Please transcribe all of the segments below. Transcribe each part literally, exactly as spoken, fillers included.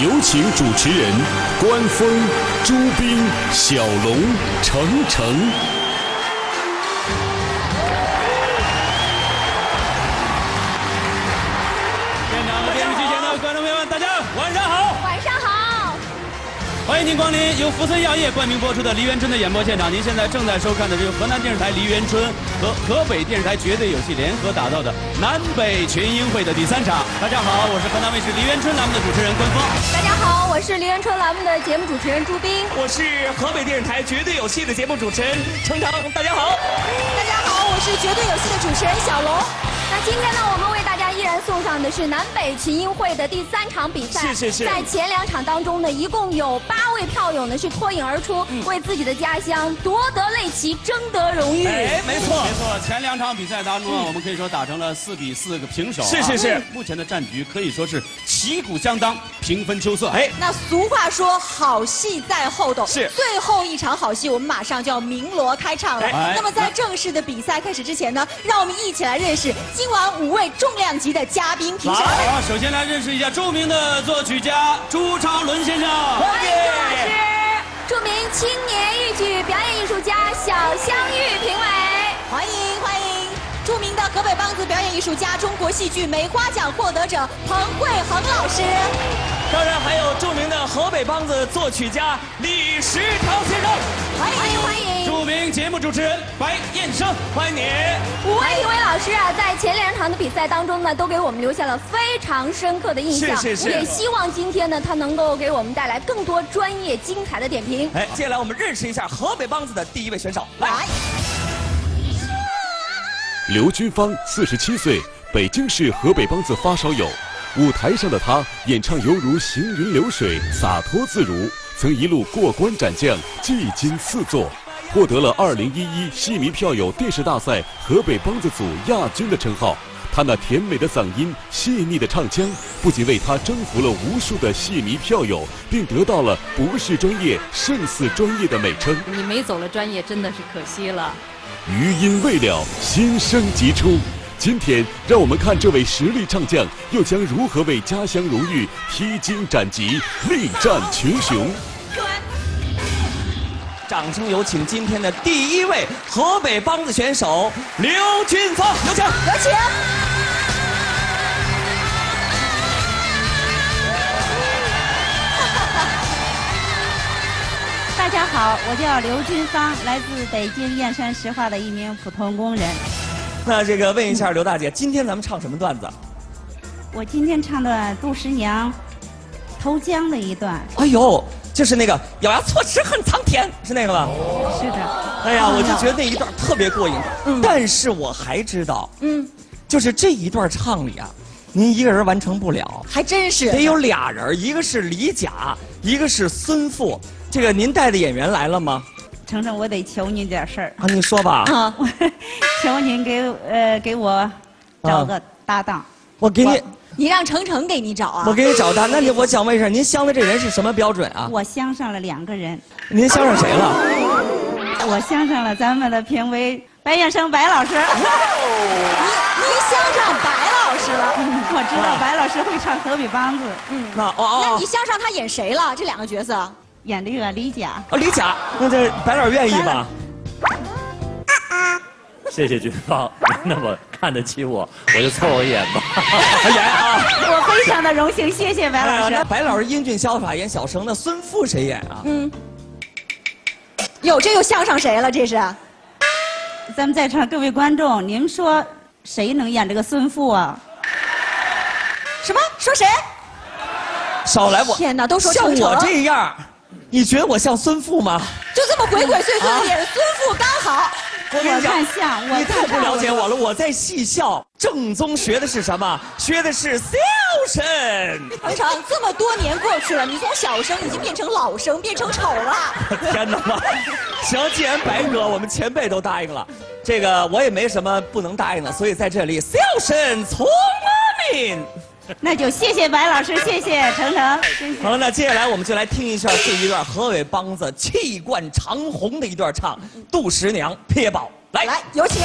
有请主持人关峰、朱斌、小龙、程程。现场和电视机前的观众朋友们，大家晚上好！晚上好！欢迎您光临由福森药业冠名播出的《黎元春的演播现场》。您现在正在收看的是由河南电视台黎元春和河北电视台绝对有戏联合打造的南北群英会的第三场。大家好，我是河南卫视黎元春栏目的主持人关峰。大家好，我是黎元春栏目的节目主持人朱斌。我是河北电视台绝对有戏的节目主持人程程。大家好。大家好，我是绝对有戏的主持人小龙。那今天呢，我们为大家依然送上的是南北群英会的第三场比赛。是是是。在前两场当中呢，一共有八位票友呢是脱颖而出，嗯、为自己的家乡夺得擂旗，争得荣誉。哎，没错。 没错，前两场比赛当中，我们可以说打成了四比四个平手。是是是，目前的战局可以说是旗鼓相当，平分秋色。哎，那俗话说好戏在后头，是最后一场好戏，我们马上就要鸣锣开唱了。那么在正式的比赛开始之前呢，让我们一起来认识今晚五位重量级的嘉宾评审。好，首先来认识一下著名的作曲家朱常伦先生，欢迎朱老师；著名青年豫剧表演艺术家小香玉评委。 欢迎欢迎，著名的河北梆子表演艺术家、中国戏剧梅花奖获得者彭桂衡老师。当然还有著名的河北梆子作曲家李石堂先生，欢迎欢迎。著名节目主持人白燕生，欢迎你。五位评委老师啊，在前两场的比赛当中呢，都给我们留下了非常深刻的印象。是是是。也希望今天呢，他能够给我们带来更多专业精彩的点评。哎，接下来我们认识一下河北梆子的第一位选手，来。 刘军芳，四十七岁，北京市河北梆子发烧友。舞台上的他，演唱犹如行云流水，洒脱自如，曾一路过关斩将，技惊四座，获得了二零一一戏迷票友电视大赛河北梆子组亚军的称号。他那甜美的嗓音、细腻的唱腔，不仅为他征服了无数的戏迷票友，并得到了不是专业胜似专业的美称。你没走了专业，真的是可惜了。 余音未了，心声即出。今天，让我们看这位实力唱将又将如何为家乡荣誉披荆斩棘、力战群雄。掌声有请今天的第一位河北梆子选手刘军芳，有请，有请。 大家好，我叫刘军芳，来自北京燕山石化的一名普通工人。那这个问一下刘大姐，今天咱们唱什么段子？我今天唱的杜十娘投江的一段。哎呦，就是那个咬牙错齿恨苍天，是那个吧？是的。哎呀，我就觉得那一段特别过瘾。嗯。但是我还知道，嗯，就是这一段唱里啊。 您一个人完成不了，还真是得有俩人，一个是李甲，一个是孙富。这个您带的演员来了吗？程程，我得求您点事儿啊！你说吧啊，我求您给呃给我找个搭档。啊、我给你，你让程程给你找啊！我给你找搭档。那你我想问一下，您相的这人是什么标准啊？我相上了两个人。您相上谁了？我相上了咱们的评委白燕生白老师。您您相上白。 了，我知道白老师会唱河北梆子。嗯，那哦哦，那你相上他演谁了？这两个角色，演这个李甲。哦，李甲，那这白老愿意吗？谢谢军芳，那么看得起我，我就凑合演吧。演啊！我非常的荣幸，谢谢白老师。白老师英俊潇洒，演小生。那孙富谁演啊？嗯，哟，这又相上谁了？这是。咱们在场各位观众，你们说谁能演这个孙富啊？ 什么？说谁？少来我！天哪，都说像我这样，你觉得我像孙富吗？就这么鬼鬼祟祟的，孙富刚好。我跟你讲，你太不了解我了。我在戏校正宗学的是什么？学的是笑声。程程，这么多年过去了，你从小生已经变成老生，变成丑了。天哪妈！行，既然白哥我们前辈都答应了，这个我也没什么不能答应的，所以在这里笑声从我们。 那就谢谢白老师，谢谢程程。好了，那接下来我们就来听一下这一段河北梆子气贯长虹的一段唱《杜十娘撇宝》。来来，有请。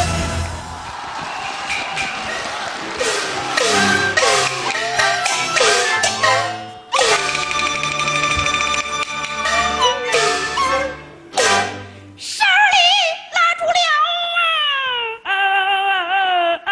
手里拉住了啊！啊啊啊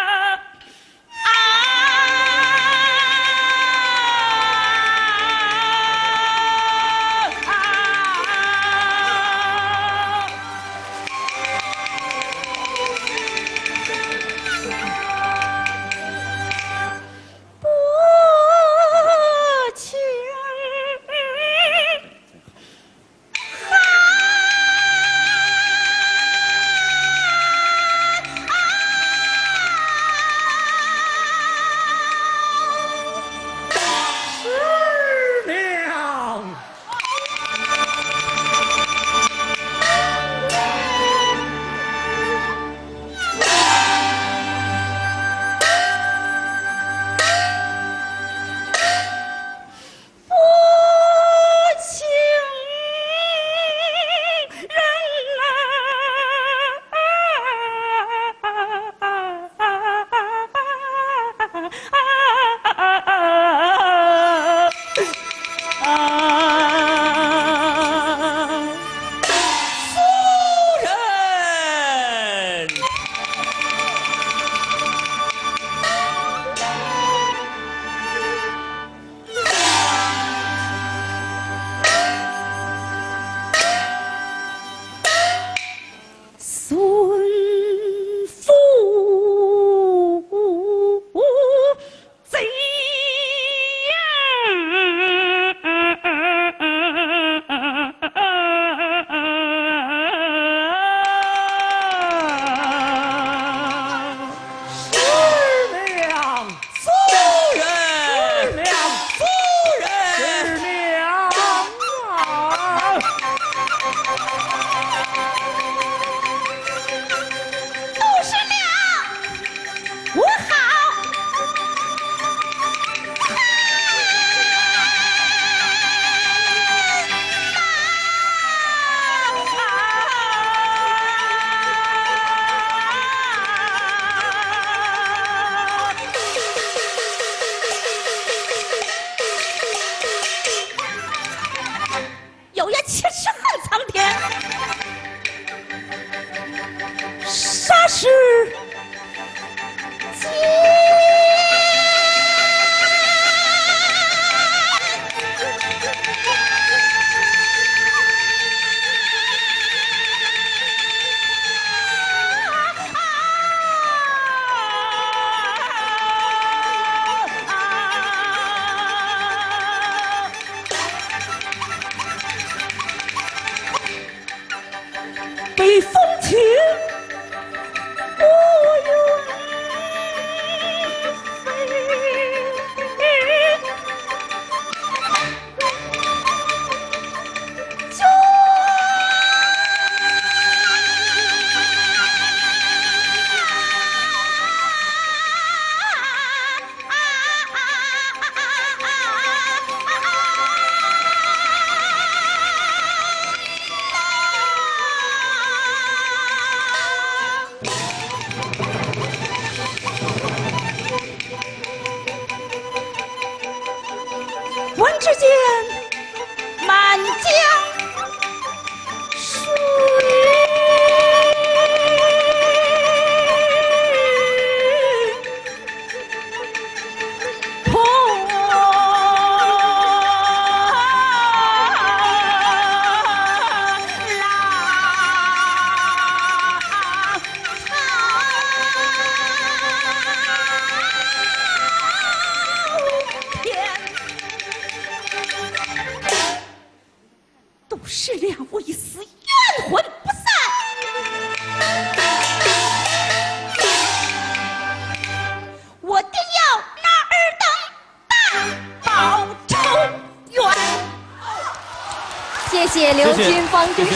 谢刘军芳，真是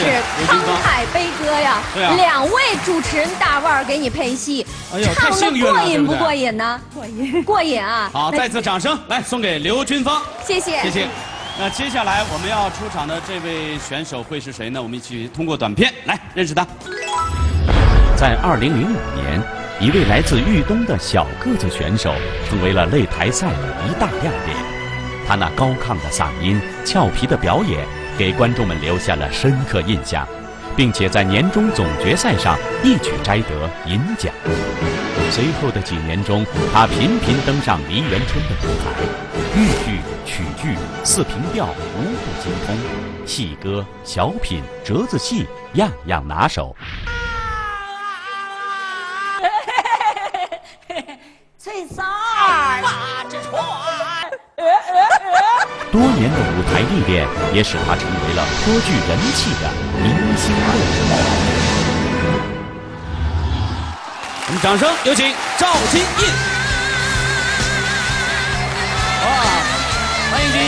慷慨悲歌呀！两位主持人大腕儿给你配戏，唱的过瘾不过瘾呢？过瘾，过瘾啊！好，再次掌声来送给刘军芳，谢谢，谢谢。那接下来我们要出场的这位选手会是谁呢？我们一起通过短片来认识他。在二零零五年，一位来自豫东的小个子选手成为了擂台赛的一大亮点，他那高亢的嗓音、俏皮的表演。 给观众们留下了深刻印象，并且在年终总决赛上一举摘得银奖。随后的几年中，他频频登上梨园春的舞台，豫剧、曲剧、四平调无不精通，戏歌、小品、折子戏样样拿手。最骚儿八只船。 多年的舞台历练也使他成为了颇具人气的明星歌手。我们掌声有请赵金印。哇，欢迎金印！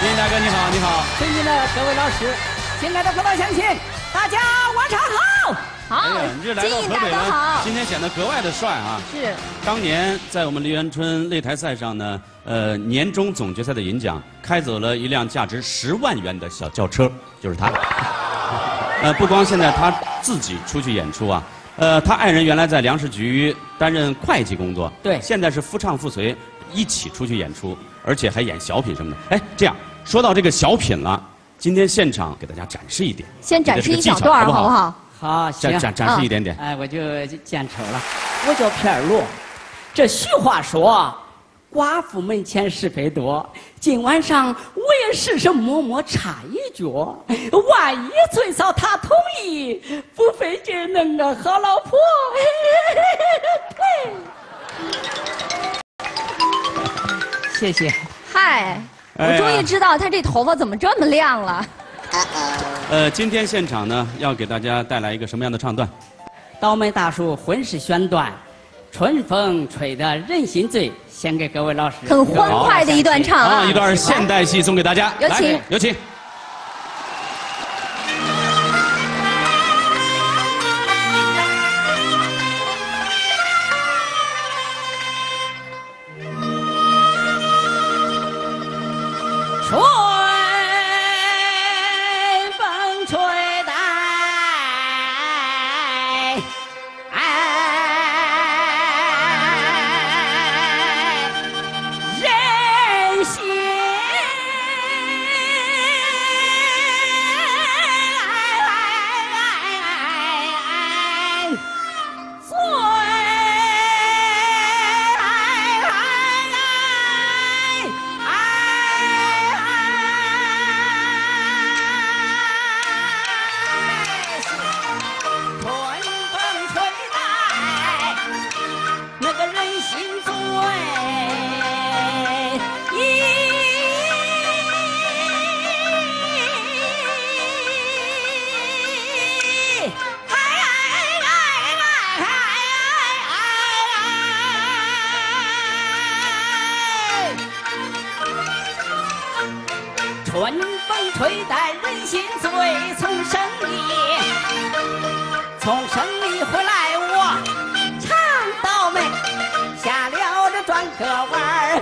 金印大哥你好，你好！尊敬的各位老师，亲爱的父老乡亲，大家晚上好！好，金印大哥好！今天显得格外的帅啊！是。当年在我们梨园春擂台赛上呢。 呃，年终总决赛的银奖开走了一辆价值十万元的小轿车，就是他。呃，不光现在他自己出去演出啊，呃，他爱人原来在粮食局担任会计工作，对，现在是夫唱妇随，一起出去演出，而且还演小品什么的。哎，这样说到这个小品了，今天现场给大家展示一点，先展示一小段好不好？好，行，展展示一点点。哎，我就见丑了，我叫皮尔洛。这俗话说。 寡妇门前是非多，今晚上我也试试摸摸插一脚，万一最少他同意，不费劲弄个好老婆。谢谢。嗨，我终于知道他这头发怎么这么亮了。呃，今天现场呢，要给大家带来一个什么样的唱段？倒霉大叔浑是宣段。 春风吹得人心醉，献给各位老师。很欢快的一段唱啊，一段现代戏送给大家。有请，有请。春风吹得。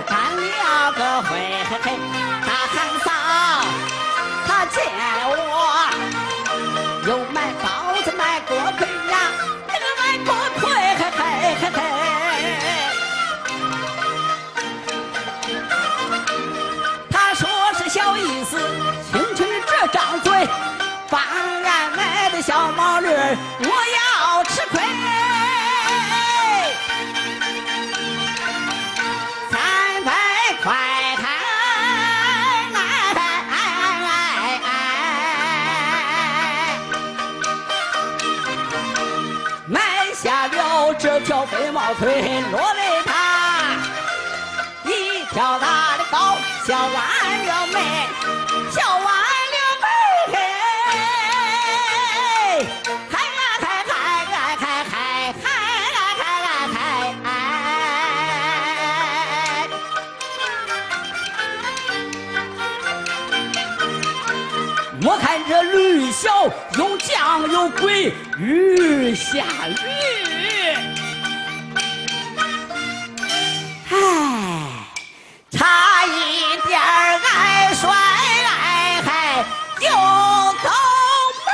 小，有将有鬼，雨下雨。唉，差一点爱摔哎嗨，就倒霉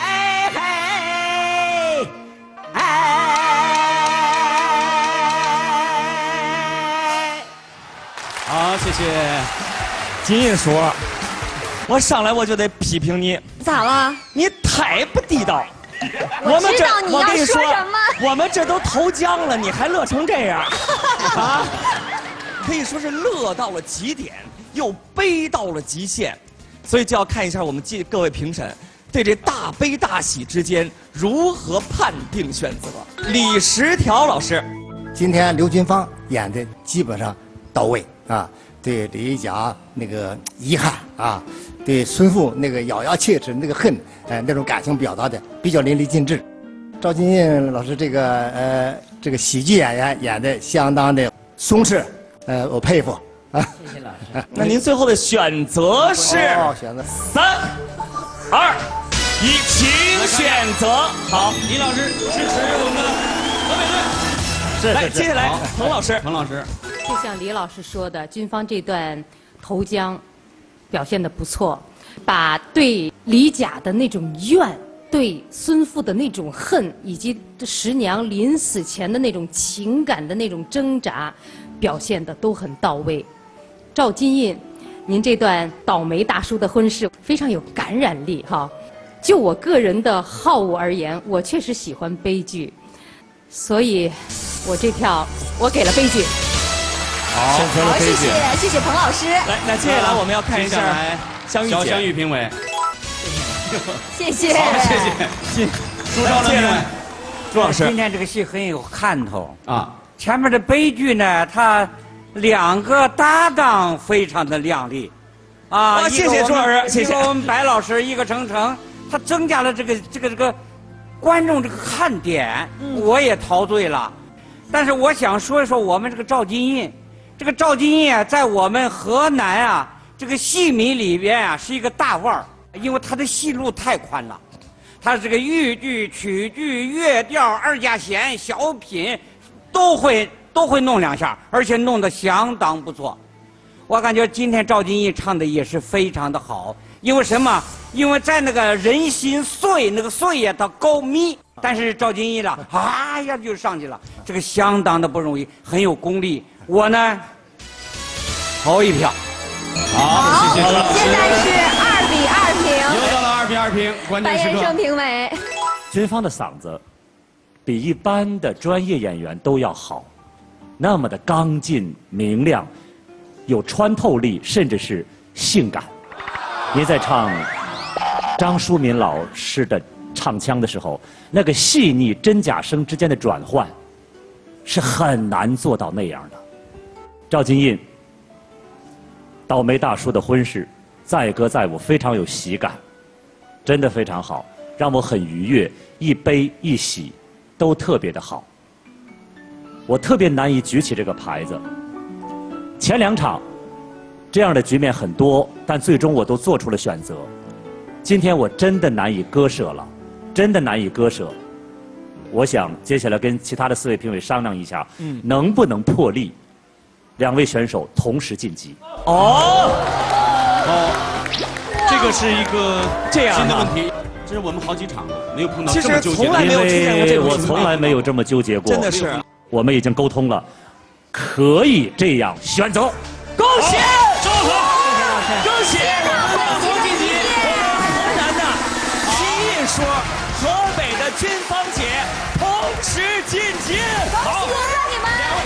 哎嗨哎。好，谢谢金印所。 我上来我就得批评你，咋了？你太不地道！我们这，我跟你说，我们这都投江了，你还乐成这样啊？可以说是乐到了极点，又悲到了极限，所以就要看一下我们各位评审对这大悲大喜之间如何判定选择。李十条老师，今天刘军芳演的基本上到位啊。 对李一家那个遗憾啊，对孙父那个咬牙切齿那个恨，呃，那种感情表达的比较淋漓尽致。赵金印老师这个呃这个喜剧演员演的相当的松弛，呃，我佩服啊。谢谢老师。啊、那您最后的选择是？哦、选择三二一，请选择。好，李老师支持我们河北队。 来，接下来彭老师，彭老师，就像李老师说的，军方这段投江表现得不错，把对李甲的那种怨、对孙父的那种恨，以及十娘临死前的那种情感的那种挣扎，表现得都很到位。赵金印，您这段倒霉大叔的婚事非常有感染力哈。就我个人的好恶而言，我确实喜欢悲剧，所以。 我这票我给了悲剧，好，好，谢谢谢谢彭老师。来，那接下来我们要看一下香玉姐、香玉评委，谢谢，好，谢谢，朱老师，朱老师，今天这个戏很有看头啊。前面的悲剧呢，它两个搭档非常的靓丽，啊，谢谢朱老师，谢谢我们白老师，一个程程，他增加了这个这个这个观众这个看点，我也陶醉了。 但是我想说一说我们这个赵金印，这个赵金印啊，在我们河南啊这个戏迷里边啊是一个大腕儿，因为他的戏路太宽了，他这个豫剧、曲剧、越调、二家弦、小品，都会都会弄两下，而且弄得相当不错。我感觉今天赵金印唱的也是非常的好，因为什么？因为在那个人心碎，那个碎呀，它高咪。 但是赵金印了，啊一下就上去了，这个相当的不容易，很有功力。我呢，投一票。好，谢谢周老师。现在是二比二平。又到了二比二平，关键时刻。白岩生评委。军方的嗓子，比一般的专业演员都要好，那么的刚劲明亮，有穿透力，甚至是性感。您在唱张淑敏老师的。 唱腔的时候，那个细腻真假声之间的转换，是很难做到那样的。赵金印，倒霉大叔的婚事，载歌载舞，非常有喜感，真的非常好，让我很愉悦，一悲一喜，都特别的好。我特别难以举起这个牌子。前两场，这样的局面很多，但最终我都做出了选择。今天我真的难以割舍了。 真的难以割舍，我想接下来跟其他的四位评委商量一下，嗯、能不能破例，两位选手同时晋级？哦，哦，这个是一个这样新的问题，这是我们好几场了没有碰到这么纠结，因为我从来没有这么纠结过，真的是，我们已经沟通了，可以这样选择，恭喜，周总，恭喜，恭喜。 说河北的军芳姐同时晋级，好，恭喜你们！两位，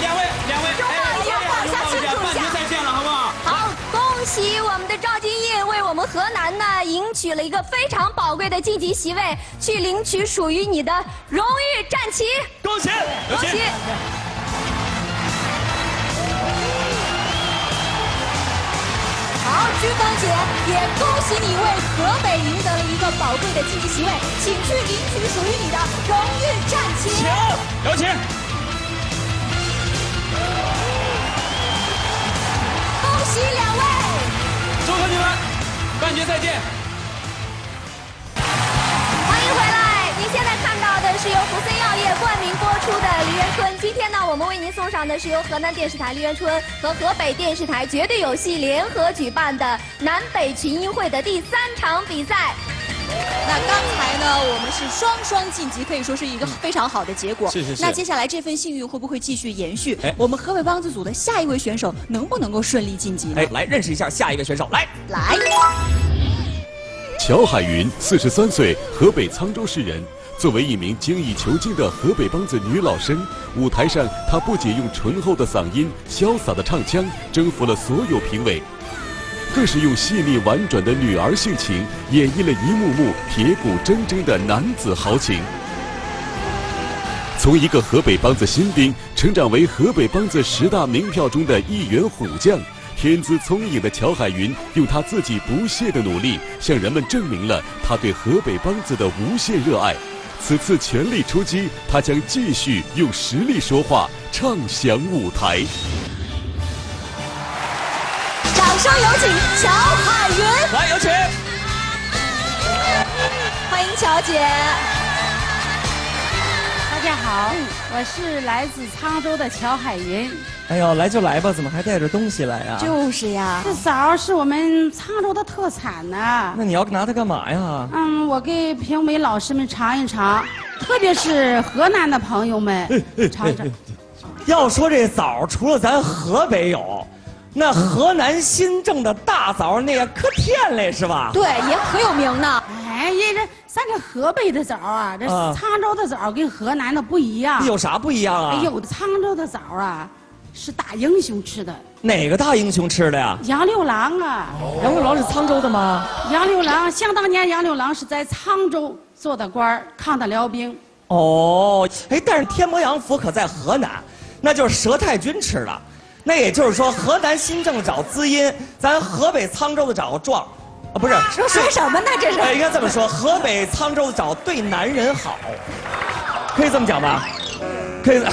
两位，两位，半决赛见了，好不好？好，恭喜我们的赵金印为我们河南呢赢取了一个非常宝贵的晋级席位，去领取属于你的荣誉战旗。恭喜，恭喜！好，军芳姐也恭喜你为河北赢得了一个宝贵的晋级席位，请去领取属于你的荣誉战旗。请，有请。恭喜两位！祝贺你们，半决赛见。今天呢，我们为您送上的是由河南电视台梨园春和河北电视台绝对有戏联合举办的南北群英会的第三场比赛。那刚才呢，我们是双双晋级，可以说是一个非常好的结果。嗯、是是是。那接下来这份幸运会不会继续延续？哎、我们河北梆子组的下一位选手能不能够顺利晋级呢？哎，来认识一下下一位选手，来来。乔海云，四十三岁，河北沧州市人。 作为一名精益求精的河北梆子女老生，舞台上她不仅用醇厚的嗓音、潇洒的唱腔征服了所有评委，更是用细腻婉转的女儿性情演绎了一幕幕铁骨铮铮的男子豪情。从一个河北梆子新丁成长为河北梆子十大名票中的一员虎将，天资聪颖的乔海云用她自己不懈的努力，向人们证明了她对河北梆子的无限热爱。 此次全力出击，他将继续用实力说话，唱响舞台。掌声有请乔海云，来有请，欢迎乔姐。大家好，我是来自沧州的乔海云。哎呦，来就来吧，怎么还带着东西来呀？就是呀，这勺是我们沧州的特产呢、啊。那你要拿它干嘛呀？嗯，我给评委老师们尝一尝，特别是河南的朋友们尝一尝。哎哎哎、要说这枣，除了咱河北有，那河南新郑的大枣那也可甜嘞，是吧？对，也可有名呢。哎呀，这咱这河北的枣啊，这沧州的枣跟河南的不一样。有啥不一样啊？哎呦，沧州的枣啊。 是大英雄吃的，哪个大英雄吃的呀？杨六郎啊！杨六郎是沧州的吗？杨六郎，想当年杨六郎是在沧州做的官儿，抗的辽兵。哦，哎，但是天魔杨府可在河南，那就是佘太君吃的。那也就是说，河南新郑找滋阴，咱河北沧州的找壮，啊，不是说说什么呢？这是、哎、应该这么说，河北沧州找对男人好，可以这么讲吧？ 可以了，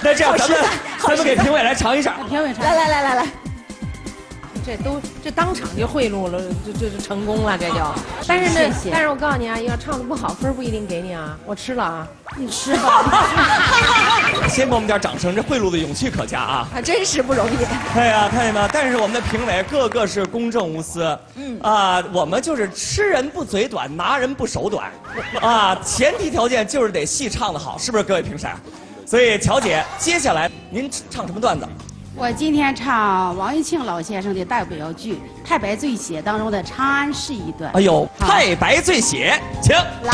那这样咱们咱们给评委来尝一下，评委尝，来来来来来，这都这当场就贿赂了，这这就成功了，这就。但是呢，谢谢但是我告诉你啊，要唱的不好，分不一定给你啊。我吃了啊，你吃吧。先给我们点掌声，这贿赂的勇气可嘉啊！啊，真是不容易。对呀、啊，看见没？但是我们的评委个个是公正无私，嗯啊，我们就是吃人不嘴短，拿人不手短。 啊，前提条件就是得戏唱得好，是不是各位评审？所以乔姐，接下来您唱什么段子？我今天唱王一庆老先生的代表剧《太白醉血》当中的长安市一段。哎呦，《太白醉血》，请来。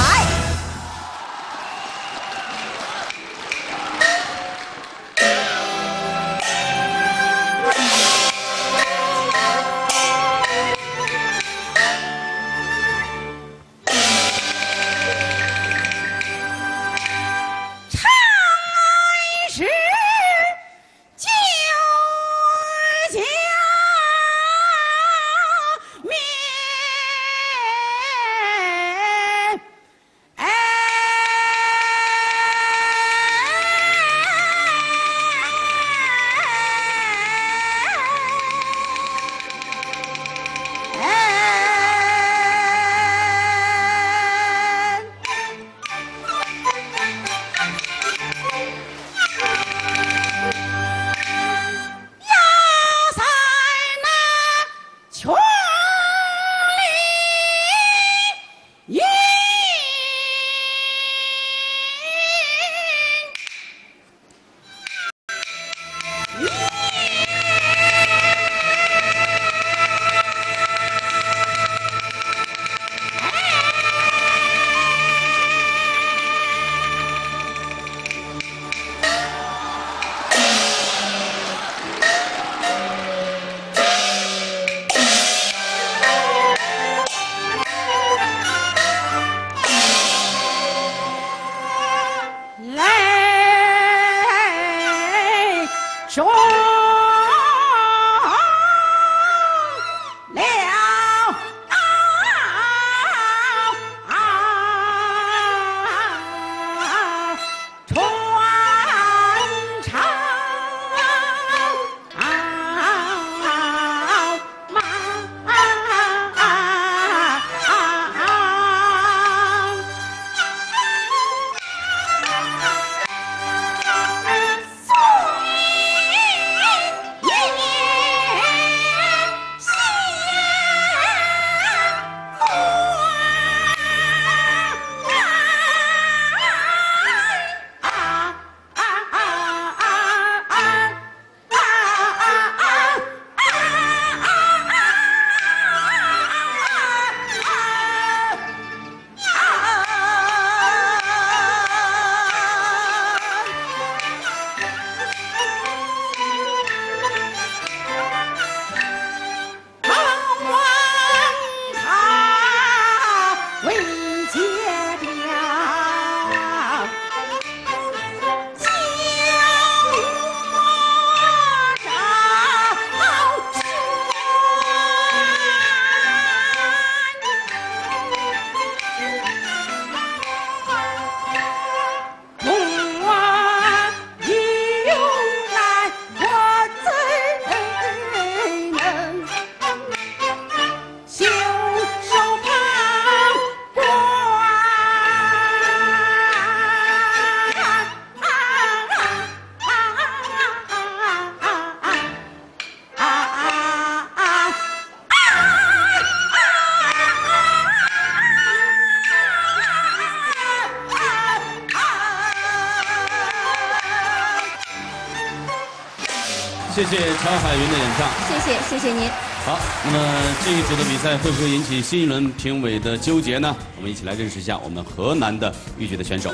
谢谢曹海云的演唱，谢谢谢谢您。好，那么这一组的比赛会不会引起新一轮评委的纠结呢？我们一起来认识一下我们河南的豫剧的选手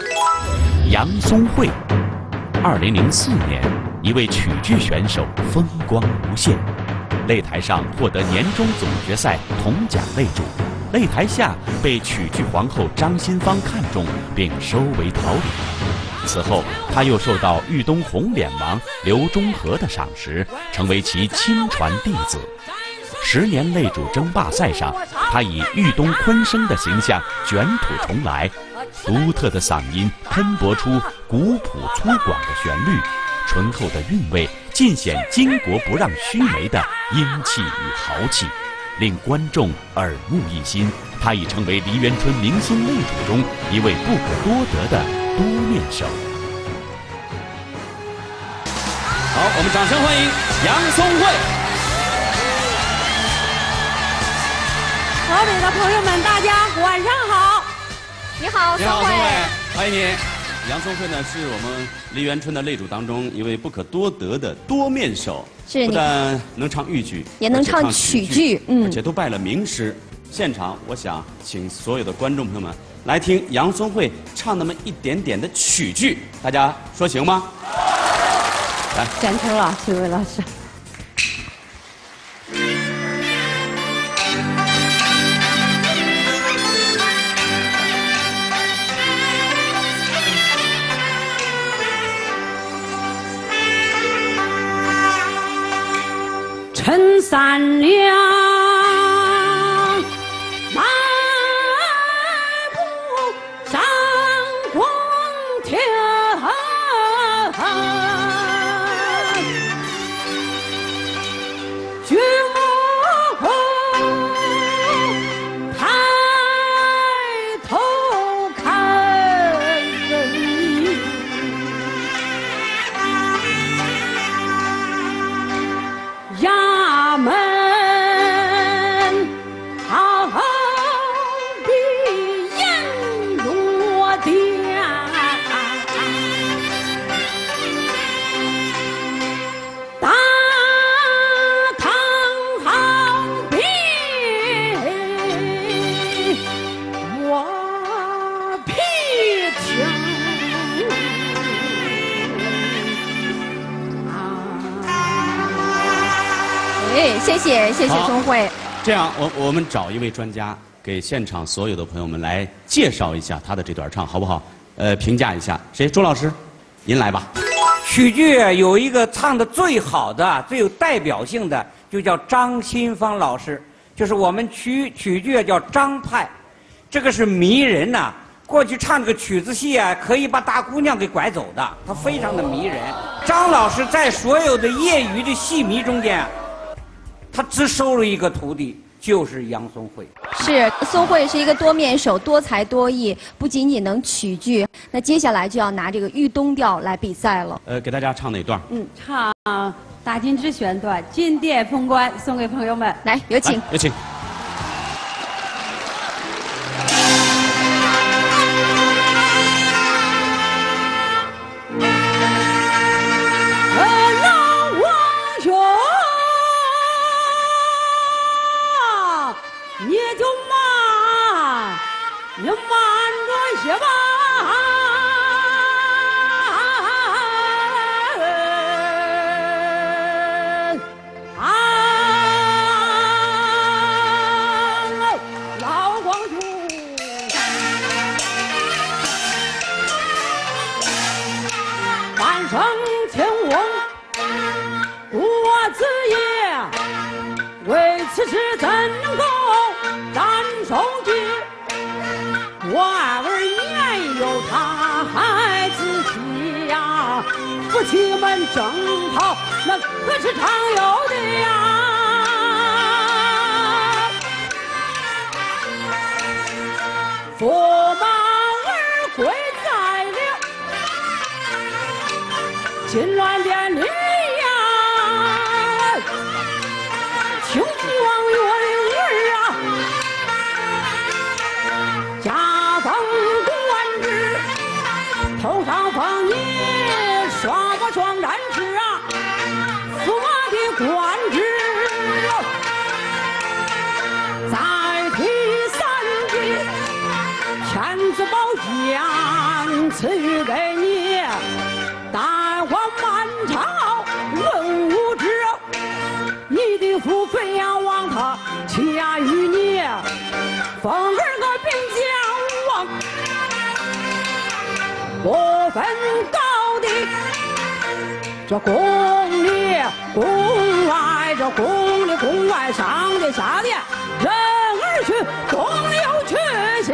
杨松慧。二零零四年，一位曲剧选手风光无限，擂台上获得年终总决赛铜奖擂主，擂台下被曲剧皇后张新芳看中并收为桃李。 此后，他又受到豫东红脸王刘忠和的赏识，成为其亲传弟子。十年擂主争霸赛上，他以豫东昆生的形象卷土重来，独特的嗓音喷薄出古朴粗犷的旋律，醇厚的韵味尽显巾帼不让须眉的英气与豪气，令观众耳目一新。他已成为黎元春明星擂主中一位不可多得的 多面手。好，我们掌声欢迎杨松慧。河北的朋友们，大家晚上好！你好，松慧，欢迎你。杨松慧呢，是我们黎元春的擂主当中一位不可多得的多面手，是不但能唱豫剧，也能唱曲剧，嗯，而且都拜了名师。现场，我想请所有的观众朋友们 来听杨松慧唱那么一点点的曲剧，大家说行吗？来，掌声了，几位老师。 谢谢谢谢松慧。这样，我我们找一位专家给现场所有的朋友们来介绍一下他的这段唱，好不好？呃，评价一下，谁？周老师，您来吧。曲剧有一个唱的最好的、最有代表性的，就叫张新芳老师，就是我们曲曲剧叫张派，这个是迷人呐、啊。过去唱这个曲子戏啊，可以把大姑娘给拐走的，他非常的迷人。张老师在所有的业余的戏迷中间、啊， 他只收了一个徒弟，就是杨松慧。是，松慧是一个多面手、多才多艺，不仅仅能曲剧。那接下来就要拿这个豫东调来比赛了。呃，给大家唱哪段？嗯，唱《打金枝》选段《金殿封官》，送给朋友们。来，有请，有请。 头上放一双把双展翅啊，驸马。娘赐予给你，但我满朝文武之，你的福分要望他起呀于你，逢儿个并肩望，不分高低，这宫里宫外，这宫里宫外，上的下的，人儿去，宫又去下。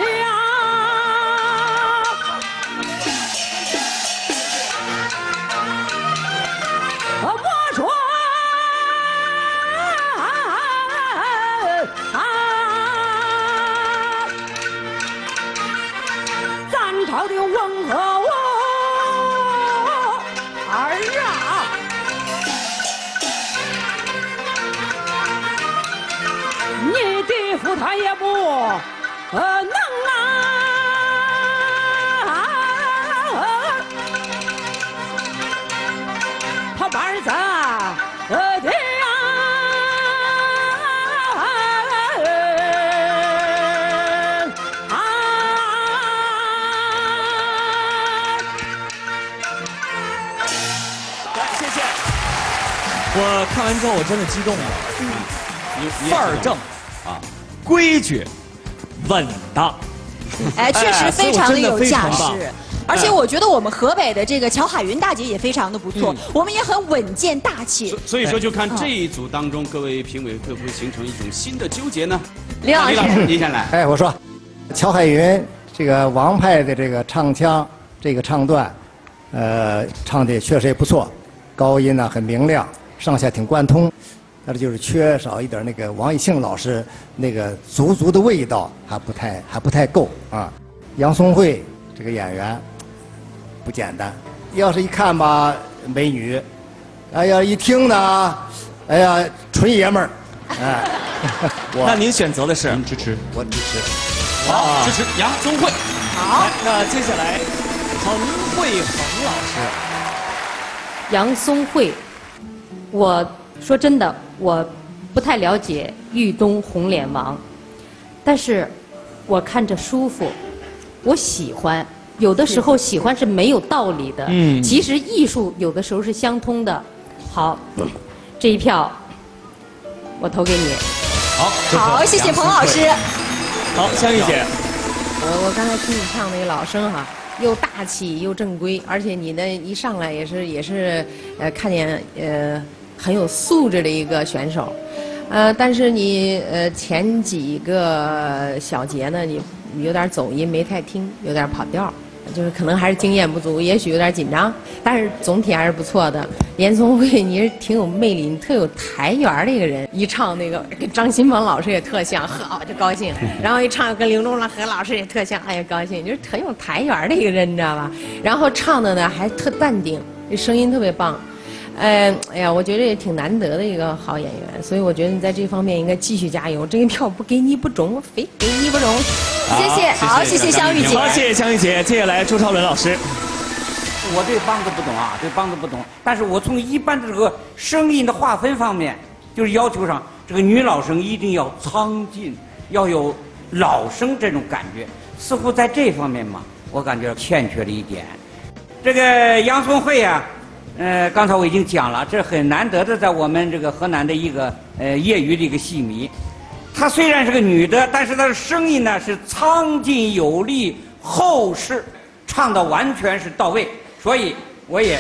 他也不呃能啊，他把儿子呃的啊，来谢谢。我看完之后我真的激动了，范儿正啊。 规矩稳当，哎，确实非常的有架势，哎、而且我觉得我们河北的这个乔海云大姐也非常的不错，嗯、我们也很稳健大气。所以说，就看这一组当中，各位评委会不会形成一种新的纠结呢？李老师，您先来。哎，我说，乔海云这个王派的这个唱腔，这个唱段，呃，唱的确实也不错，高音呢、啊、很明亮，上下挺贯通。 但是就是缺少一点那个王以庆老师那个足足的味道，还不太还不太够啊。杨松慧这个演员不简单，要是一看吧美女，哎呀一听呢，哎呀纯爷们儿，哎。那您选择的是？您支持？我支持。好，啊、支持杨松慧。好，那接下来彭慧恒老师。杨松慧，我说真的。 我不太了解豫东红脸王，但是我看着舒服，我喜欢。有的时候喜欢是没有道理的，嗯，其实艺术有的时候是相通的。好，这一票我投给你。好，好，谢谢彭老师。好，香玉姐。我我刚才听你唱那个老生哈、啊，又大气又正规，而且你呢一上来也是也是呃看见呃。 很有素质的一个选手，呃，但是你呃前几个小节呢，你有点走音没太听，有点跑调，就是可能还是经验不足，也许有点紧张，但是总体还是不错的。严松慧，你是挺有魅力，你特有台缘的一个人，一唱那个跟张新鹏老师也特像，好就高兴；然后一唱跟林中和老师也特像，哎呀高兴，你是很有台缘的一个人，你知道吧？然后唱的呢还特淡定，声音特别棒。 哎，哎呀，我觉得也挺难得的一个好演员，所以我觉得你在这方面应该继续加油。这一票不给你不中，非给你不中。谢谢，好，谢谢香玉姐。好，谢谢香玉姐。接下来朱超伦老师，我对梆子不懂啊，对梆子不懂。但是我从一般的这个声音的划分方面，就是要求上，这个女老生一定要苍劲，要有老生这种感觉。似乎在这方面嘛，我感觉欠缺了一点。这个杨松慧啊。 呃，刚才我已经讲了，这很难得的，在我们这个河南的一个呃业余的一个戏迷，她虽然是个女的，但是她的声音呢是苍劲有力、厚实，唱的完全是到位，所以我也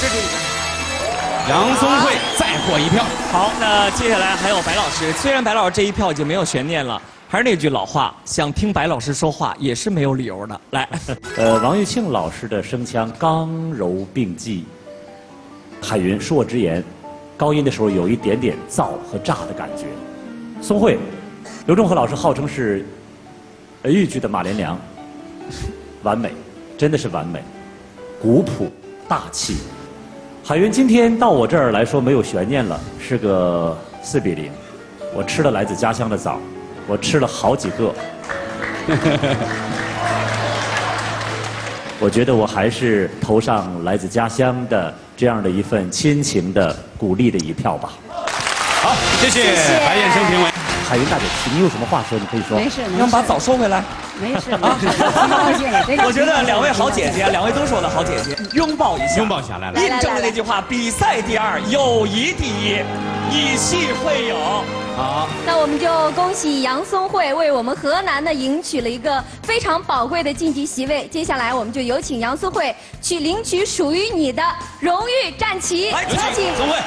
支持你。杨松慧再获一票。好，那接下来还有白老师，虽然白老师这一票已经没有悬念了。 还是那句老话，想听白老师说话也是没有理由的。来，呃，王玉庆老师的声腔刚柔并济。海云，恕我直言，高音的时候有一点点燥和炸的感觉。松慧，刘仲和老师号称是豫剧的马连良，完美，真的是完美，古朴大气。海云今天到我这儿来说没有悬念了，是个四比零。我吃了来自家乡的枣。 我吃了好几个，我觉得我还是投上来自家乡的这样的一份亲情的鼓励的一票吧。好，谢谢白燕生评委。海云大姐，你有什么话说？你可以说。没事，没事。让把枣收回来。没事，没事。我觉得两位好姐姐，两位都是我的好姐姐，拥抱一下，拥抱下来了。印证了那句话：比赛第二，友谊第一，以戏会友。好，那我们就恭喜杨松慧为我们河南呢赢取了一个非常宝贵的晋级席位。接下来我们就有请杨松慧去领取属于你的荣誉战旗。来，有请松慧。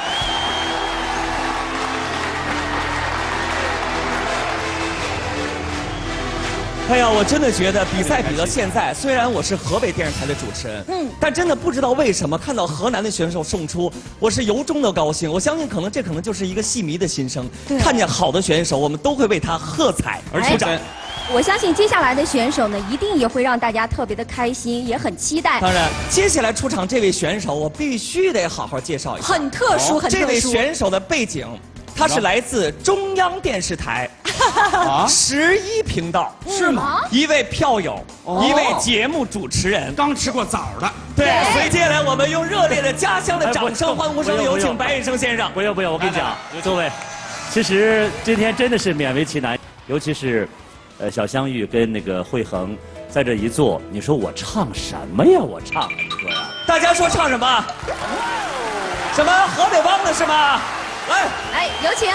哎呀，我真的觉得比赛比到现在，虽然我是河北电视台的主持人，嗯，但真的不知道为什么看到河南的选手胜出，我是由衷的高兴。我相信，可能这可能就是一个戏迷的心声。对，看见好的选手，我们都会为他喝彩而鼓掌。哎 我相信接下来的选手呢，一定也会让大家特别的开心，也很期待。当然，接下来出场这位选手，我必须得好好介绍一下。很特殊，很特殊。这位选手的背景，他是来自中央电视台十一频道，是吗？一位票友，一位节目主持人，刚吃过枣的。对，所以接下来我们用热烈的家乡的掌声、欢呼声，有请白玉生先生。不用不用，我跟你讲，各位，其实今天真的是勉为其难，尤其是。 呃，小香玉跟那个慧恒在这一坐，你说我唱什么呀？我唱，你说呀？大家说唱什么？什么河北梆子是吗？来，来，有请。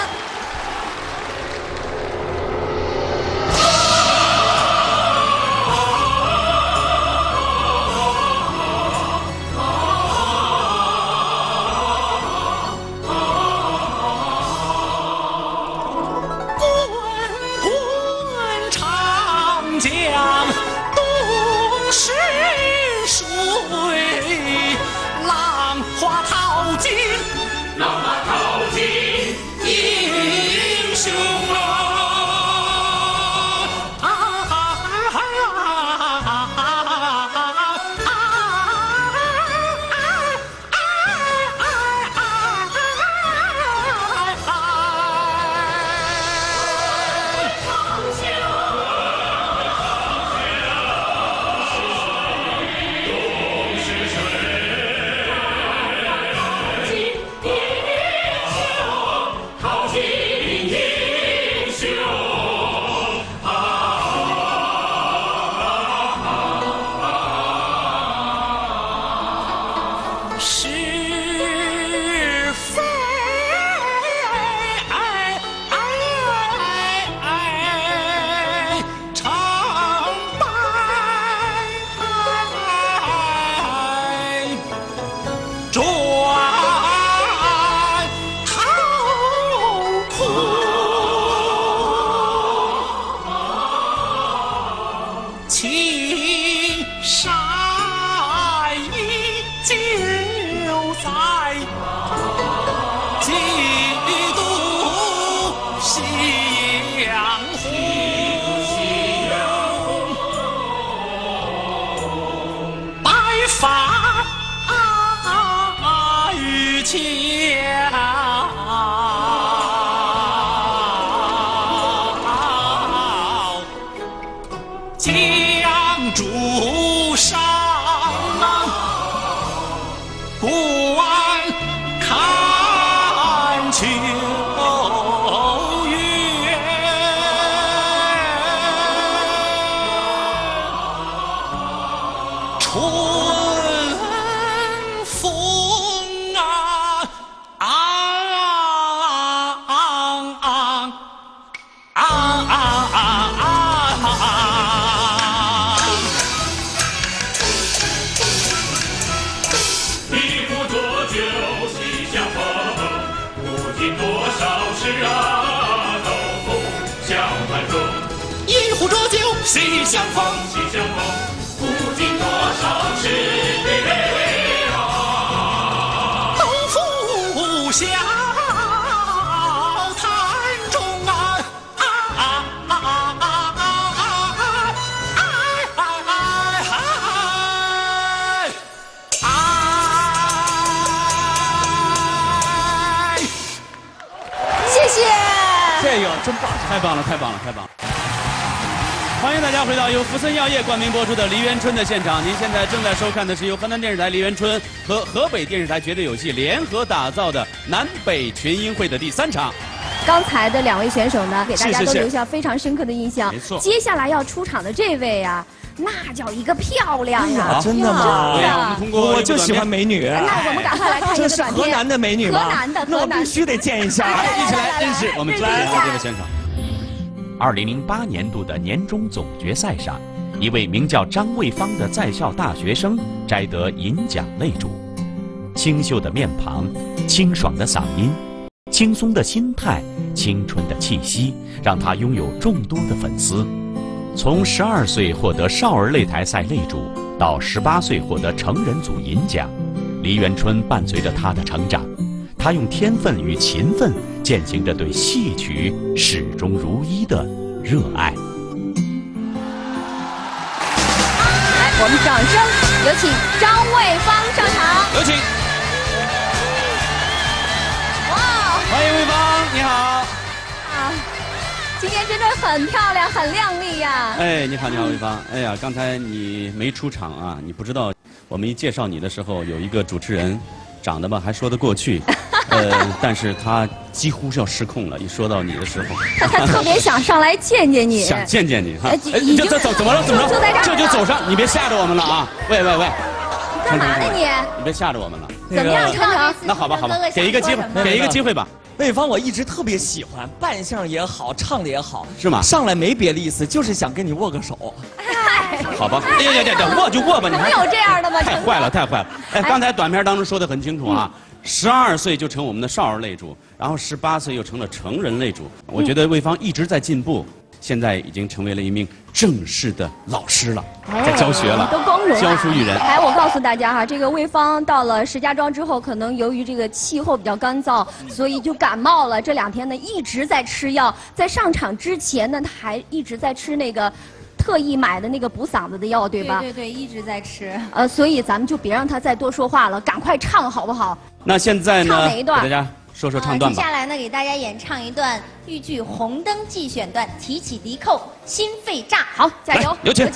太棒了，太棒了，太棒了！欢迎大家回到由福森药业冠名播出的《梨园春》的现场。您现在正在收看的是由河南电视台《梨园春》和河北电视台《绝对有戏》联合打造的南北群英会的第三场。刚才的两位选手呢，给大家都留下非常深刻的印象。没错。接下来要出场的这位啊，那叫一个漂亮啊！真的吗？真的。我就喜欢美女。那我们赶快来看一个短片。这是河南的美女吗？河南的，那我必须得见一下。一起来认识，我们来到这个现场。二零零八年度的年终总决赛上，一位名叫张卫芳的在校大学生摘得银奖擂主。清秀的面庞，清爽的嗓音，轻松的心态，青春的气息，让他拥有众多的粉丝。从十二岁获得少儿擂台赛擂主，到十八岁获得成人组银奖，黎元春伴随着他的成长。他用天分与勤奋践行着对戏曲始终如一的热爱。来，我们掌声有请张卫芳上场。有请。 欢迎魏芳，你好。啊，今天真的很漂亮，很靓丽呀。哎，你好，你好，魏芳。哎呀，刚才你没出场啊，你不知道，我们一介绍你的时候，有一个主持人，长得吧还说得过去，呃，但是他几乎是要失控了。一说到你的时候，他他特别想上来见见你，想见见你哈。哎，你这这怎怎么了？怎么了？就在这儿，这就走上，你别吓着我们了啊！喂喂喂，你干嘛呢你？你别吓着我们了。 怎么样，程程？那好吧，好吧，给一个机会，给一个机会吧。魏芳，我一直特别喜欢，扮相也好，唱的也好，是吗？上来没别的意思，就是想跟你握个手。哎，好吧，哎呀呀呀，握就握吧，你还有这样的吗？太坏了，太坏了！哎，刚才短片当中说的很清楚啊，十二岁就成我们的少儿擂主，然后十八岁又成了成人擂主。我觉得魏芳一直在进步，现在已经成为了一名正式的老师了。 在教学了，都光荣了，教书育人。哎，我告诉大家哈，这个魏芳到了石家庄之后，可能由于这个气候比较干燥，所以就感冒了。这两天呢，一直在吃药。在上场之前呢，他还一直在吃那个特意买的那个补嗓子的药，对吧？对对对，一直在吃。呃，所以咱们就别让他再多说话了，赶快唱好不好？那现在呢？唱哪一段？给大家说说唱段吧。接下来呢，给大家演唱一段豫剧《红灯记》选段，提起敌寇心肺炸。好，加油！有请。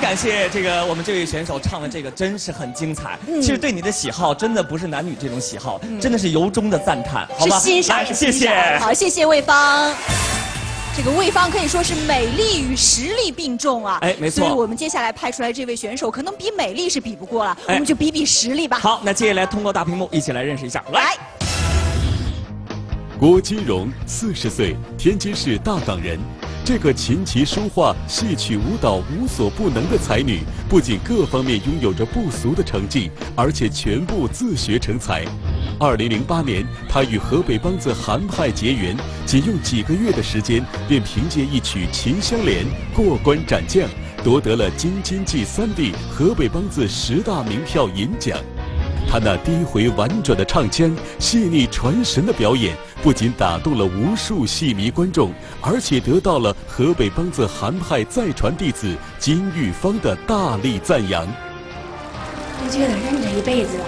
感谢这个我们这位选手唱的这个真是很精彩。其实对你的喜好真的不是男女这种喜好，真的是由衷的赞叹，好吧？是欣赏，谢谢。好，谢谢魏芳。这个魏芳可以说是美丽与实力并重啊！哎，没错。所以我们接下来派出来这位选手，可能比美丽是比不过了，哎、我们就比比实力吧。好，那接下来通过大屏幕一起来认识一下。来，来郭金荣，四十岁，天津市大港人。这个琴棋书画、戏曲舞蹈无所不能的才女，不仅各方面拥有着不俗的成绩，而且全部自学成才。 二零零八年，他与河北梆子韩派结缘，仅用几个月的时间，便凭借一曲《秦香莲》过关斩将，夺得了京津冀三地河北梆子十大名票银奖。他那低回婉转的唱腔、细腻传神的表演，不仅打动了无数戏迷观众，而且得到了河北梆子韩派再传弟子金玉芳的大力赞扬。我觉得人这一辈子啊。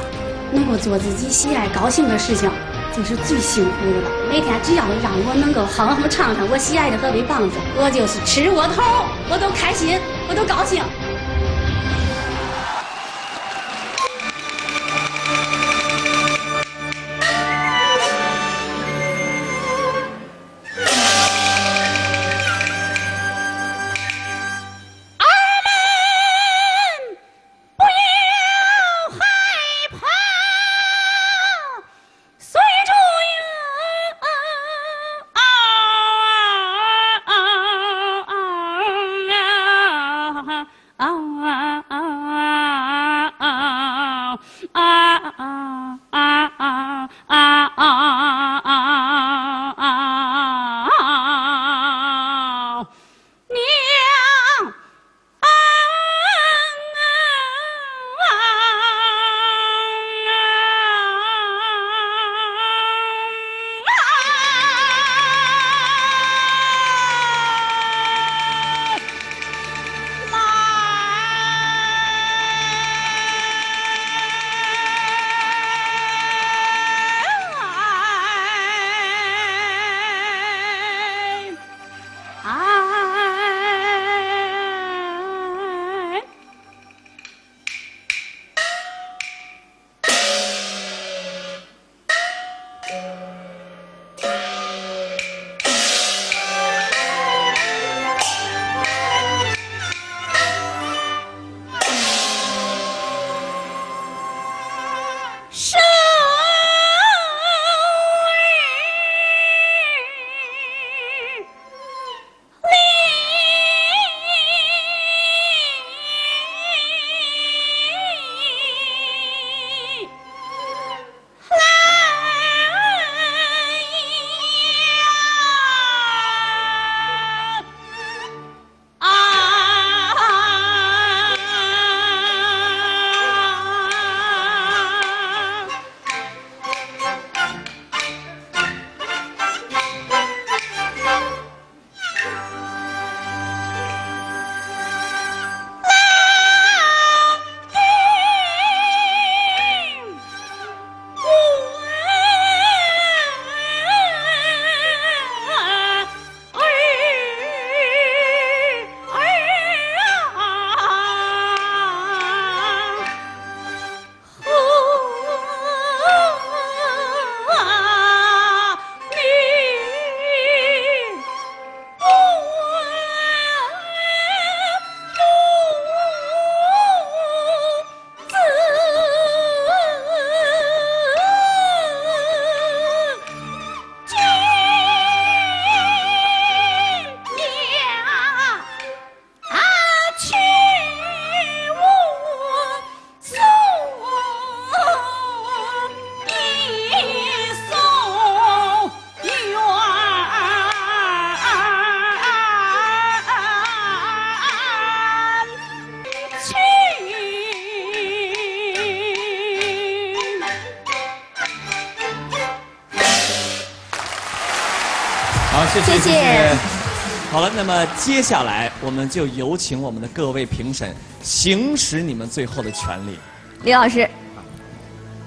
能够做自己喜爱、高兴的事情，这是最幸福的了。每天只要让我能够好好唱唱我喜爱的河北梆子，我就是吃窝头，我都开心，我都高兴。谢谢。好了，那么接下来我们就有请我们的各位评审行使你们最后的权利。李老师，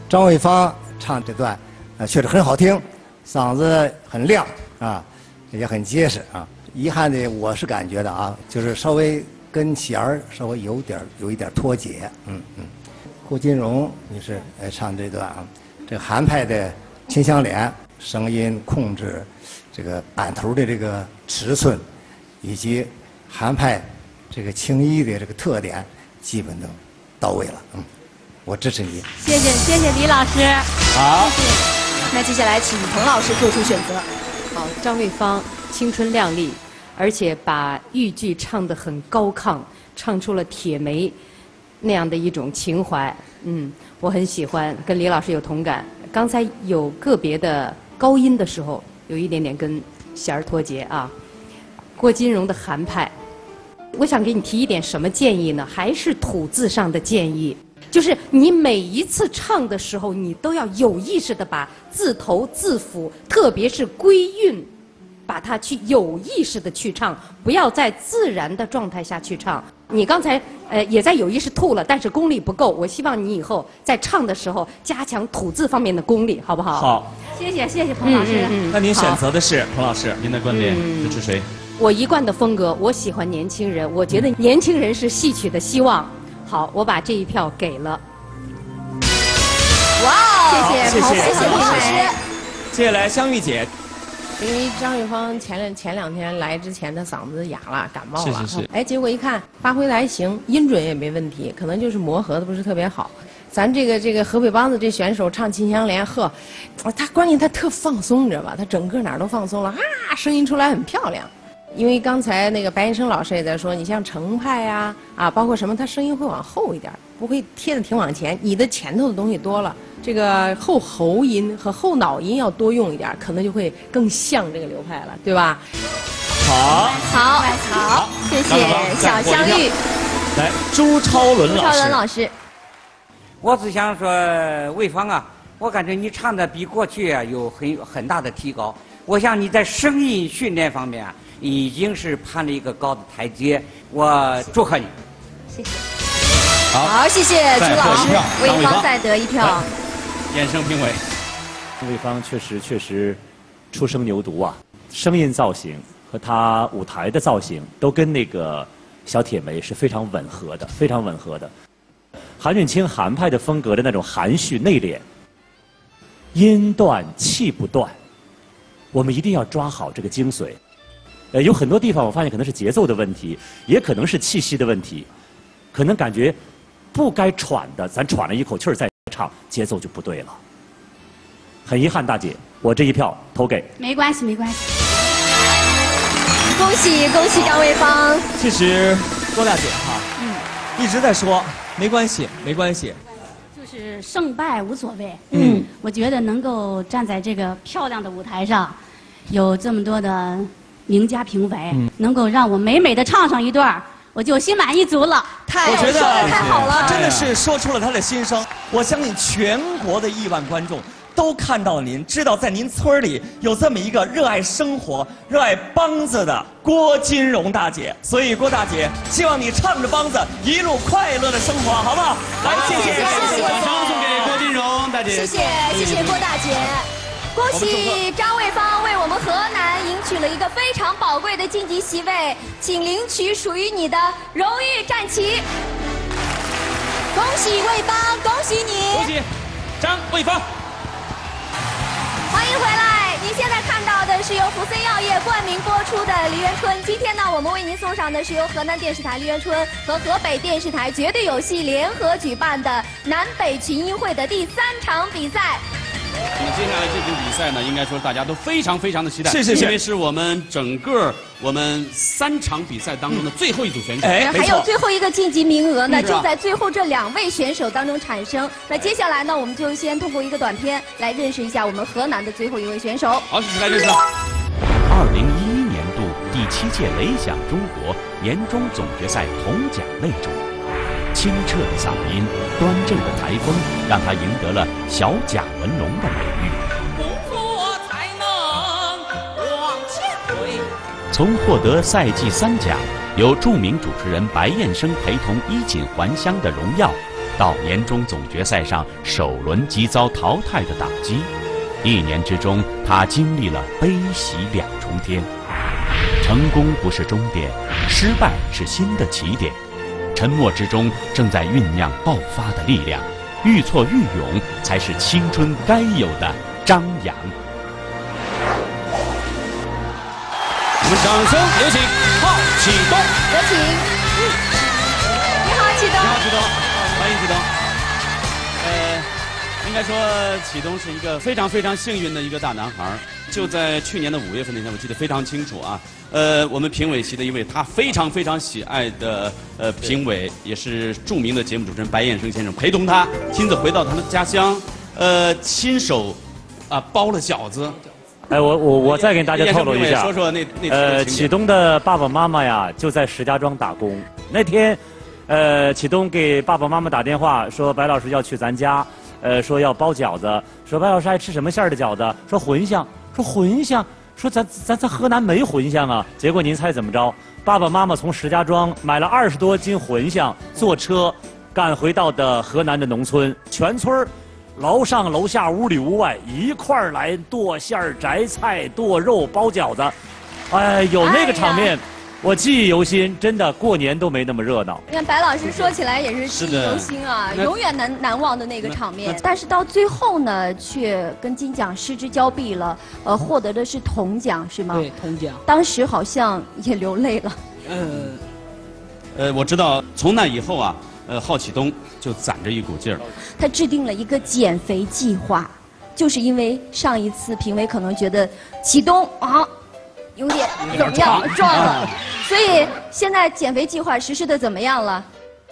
张魏芳唱这段，呃，确实很好听，嗓子很亮啊，也很结实啊。遗憾的，我是感觉的啊，就是稍微跟弦儿稍微有点有一点脱节。嗯嗯。郭金荣女士来唱这段啊，这韩派的《秦香莲》，声音控制。这个版图的这个尺寸，以及韩派这个青衣的这个特点，基本都到位了。嗯，我支持你。谢谢谢谢李老师。好，谢谢。那接下来请彭老师做出选择。好，张瑞芳青春靓丽，而且把豫剧唱得很高亢，唱出了铁梅那样的一种情怀。嗯，我很喜欢，跟李老师有同感。刚才有个别的高音的时候，有一点点跟弦儿脱节啊。郭金荣的韩派，我想给你提一点什么建议呢？还是吐字上的建议，就是你每一次唱的时候，你都要有意识的把字头、字符，特别是归韵，把它去有意识的去唱，不要在自然的状态下去唱。你刚才呃也在有意识吐了，但是功力不够。我希望你以后在唱的时候加强吐字方面的功力，好不好？好，谢谢谢谢彭老师。嗯嗯、那您选择的是彭老师，您的观点支持谁？我一贯的风格，我喜欢年轻人，我觉得年轻人是戏曲的希望。好，我把这一票给了。哇哦，谢谢彭老师。接下来香玉姐。因为张瑞芳前两前两天来之前，她嗓子哑了，感冒了。是是是。哎，结果一看发挥的还行，音准也没问题，可能就是磨合的不是特别好。咱这个这个河北梆子这选手唱《秦香莲》，呵，他关键他特放松，你知道吧？他整个哪儿都放松了啊，声音出来很漂亮。因为刚才那个白云生老师也在说，你像程派呀、啊，啊，包括什么，他声音会往后一点，不会贴的挺往前。你的前头的东西多了。这个后喉音和后脑音要多用一点，可能就会更像这个流派了，对吧？好，好，好，谢谢小香玉。来，朱超伦老师。朱超伦老师，我只想说，魏芳啊，我感觉你唱的比过去啊有很很大的提高。我想你在声音训练方面啊，已经是攀了一个高的台阶。我祝贺你。谢谢。好，好，谢谢朱老师。魏芳再得一票。衍生评委，魏芳确实确实初生牛犊啊，声音造型和他舞台的造型都跟那个小铁梅是非常吻合的，非常吻合的。韩俊清韩派的风格的那种含蓄内敛，音断气不断，我们一定要抓好这个精髓。呃，有很多地方我发现可能是节奏的问题，也可能是气息的问题，可能感觉不该喘的，咱喘了一口气儿再。唱节奏就不对了，很遗憾，大姐，我这一票投给。没关系，没关系。恭喜恭喜张瑞芳。其实郭大姐哈、啊，嗯，一直在说没关系，没关系，就是胜败无所谓。嗯，我觉得能够站在这个漂亮的舞台上，有这么多的名家评委，嗯、能够让我美美的唱上一段。我就心满意足了，太我觉得太好了，真的是说出了他的心声。我相信全国的亿万观众都看到您，知道在您村里有这么一个热爱生活、热爱梆子的郭金荣大姐。所以郭大姐，希望你唱着梆子一路快乐的生活，好不好？来，谢谢，谢谢，掌声送给郭金荣大姐。谢谢，谢谢郭大姐。恭喜张瑞芳为我们河南赢取了一个非常宝贵的晋级席位，请领取属于你的荣誉战旗。恭喜瑞芳，恭喜你！恭喜张瑞芳！欢迎回来，您现在看到的是由福森药业冠名播出的《梨园春》。今天呢，我们为您送上的是由河南电视台《梨园春》和河北电视台《绝对有戏》联合举办的南北群英会的第三场比赛。那么接下来这场比赛呢，应该说大家都非常非常的期待，是是是，因为是我们整个我们三场比赛当中的最后一组选手，哎，还有最后一个晋级名额呢，就在最后这两位选手当中产生。那接下来呢，我们就先通过一个短片来认识一下我们河南的最后一位选手。好，来认识了。二零一一年度第七届雷响中国年终总决赛铜奖擂主。清澈的嗓音，端正的台风，让他赢得了“小贾文龙”的美誉。不破才能往前推。从获得赛季三甲，由著名主持人白燕生陪同衣锦还乡的荣耀，到年终总决赛上首轮即遭淘汰的打击，一年之中，他经历了悲喜两重天。成功不是终点，失败是新的起点。沉默之中正在酝酿爆发的力量，愈挫愈勇才是青春该有的张扬。我们掌声有请郝启东。有请。你好，启东。你好，启东。欢迎启东。呃，应该说启东是一个非常非常幸运的一个大男孩。就在去年的五月份那天，我记得非常清楚啊。呃，我们评委席的一位他非常非常喜爱的呃评委，也是著名的节目主持人白燕生先生陪同他亲自回到他的家乡，呃，亲手啊、呃、包了饺子。 哎，我我我再给大家透露一下，说说那那呃，启东的爸爸妈妈呀，就在石家庄打工。那天，呃，启东给爸爸妈妈打电话说，白老师要去咱家，呃，说要包饺子，说白老师爱吃什么馅儿的饺子？说茴香，说茴香，说咱咱咱河南没茴香啊。结果您猜怎么着？爸爸妈妈从石家庄买了二十多斤茴香，坐车赶回到的河南的农村，全村儿。 楼上楼下屋里屋外一块儿来剁馅儿、摘菜、剁肉、包饺子，哎，有那个场面，哎、我记忆犹新。真的，过年都没那么热闹。你看白老师说起来也是记忆犹新啊，永远难难忘的那个场面。但是到最后呢，却跟金奖失之交臂了，呃，获得的是铜奖是吗？对，铜奖。当时好像也流泪了。嗯、呃，呃，我知道，从那以后啊。 呃，郝启东就攒着一股劲儿，他制定了一个减肥计划，就是因为上一次评委可能觉得启东啊有点怎么样壮了，所以现在减肥计划实施的怎么样了？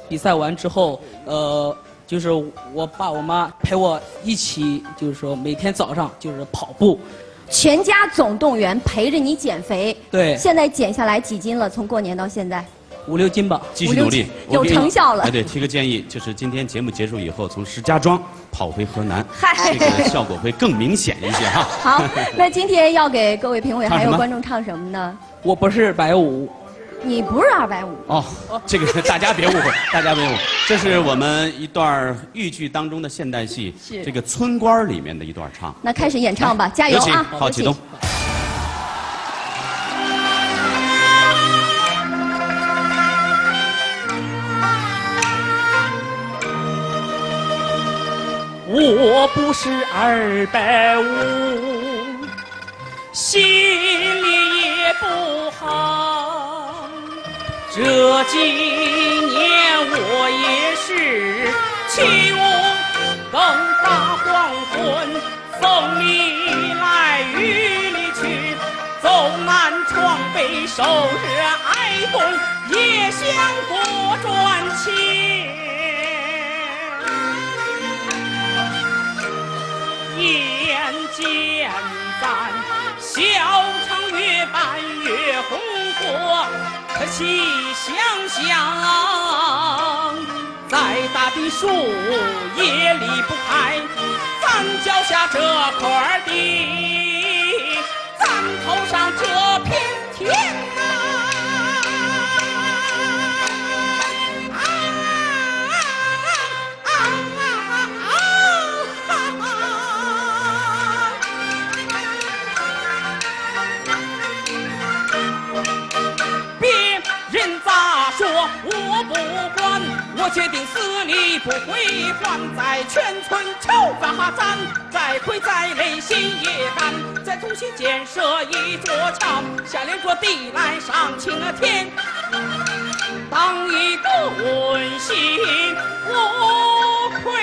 比赛完之后，呃，就是我爸我妈陪我一起，就是说每天早上就是跑步，全家总动员陪着你减肥。对，现在减下来几斤了？从过年到现在。 五六斤吧，继续努力，有成效了。哎，对，提个建议，就是今天节目结束以后，从石家庄跑回河南，这个效果会更明显一些哈。好，那今天要给各位评委还有观众唱什么呢？我不是二百五，你不是二百五。哦，这个大家别误会，大家别误会，这是我们一段豫剧当中的现代戏，这个村官里面的一段唱。那开始演唱吧，加油啊！好，启东。 我不是二百五，心里也不好。这几年我也是起舞更大黄昏，风里来雨里去，走南闯北受着挨冻，也想多赚钱。 眼见咱小城越办越红火，可细想想，再大的树也离不开咱脚下这块地，咱头上这片天啊！ 我决定死里不回还，在全村臭发展，再亏再累心也甘，再重新建设一座桥，下连着地来上青天，当一个文心无愧。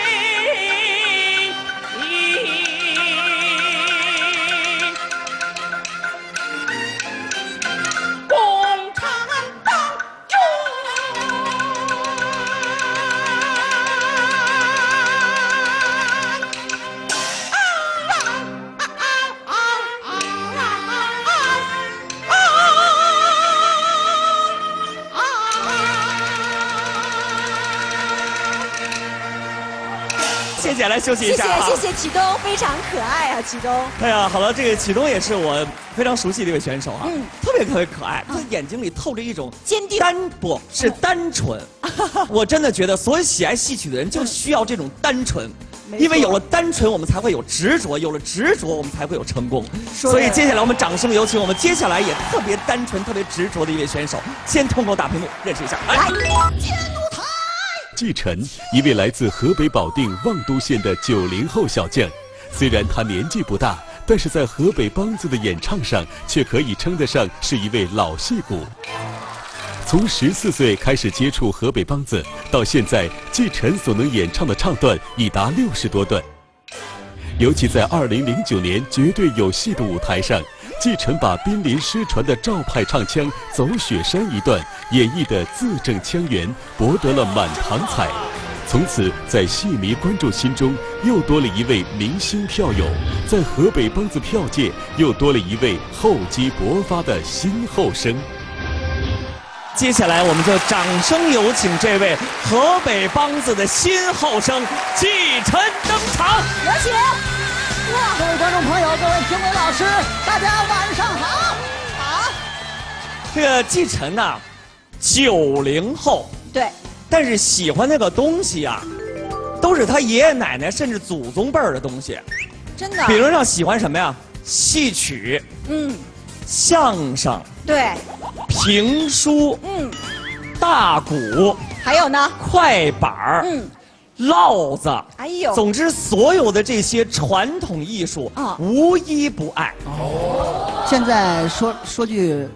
谢谢，来休息一下、啊。谢谢谢谢启东，非常可爱啊，启东。哎呀，好了，这个启东也是我非常熟悉的一位选手啊，嗯，特别特别可爱，他眼睛里透着一种坚定、单不是单纯。我真的觉得，所有喜爱戏曲的人就需要这种单纯，因为有了单纯，我们才会有执着，有了执着，我们才会有成功。所以接下来我们掌声有请我们接下来也特别单纯、特别执着的一位选手，先通过大屏幕认识一下。来。 季晨，一位来自河北保定望都县的九零后小将。虽然他年纪不大，但是在河北梆子的演唱上，却可以称得上是一位老戏骨。从十四岁开始接触河北梆子，到现在，季晨所能演唱的唱段已达六十多段。尤其在二零零九年《绝对有戏》的舞台上，季晨把濒临失传的赵派唱腔《走雪山》一段演绎得字正腔圆，博得了满堂彩。 从此，在戏迷观众心中又多了一位明星票友，在河北梆子票界又多了一位厚积薄发的新后生。接下来，我们就掌声有请这位河北梆子的新后生季晨登场。有请！各位观众朋友，各位评委老师，大家晚上好！好。这个季晨呐，九零后。对。 但是喜欢那个东西啊，都是他爷爷奶奶甚至祖宗辈儿的东西，真的。比如像喜欢什么呀？戏曲，嗯，相声，对，评书，嗯，大鼓，还有呢，快板，嗯，烙子，哎呦，总之所有的这些传统艺术啊，无一不爱。哦，现在说说句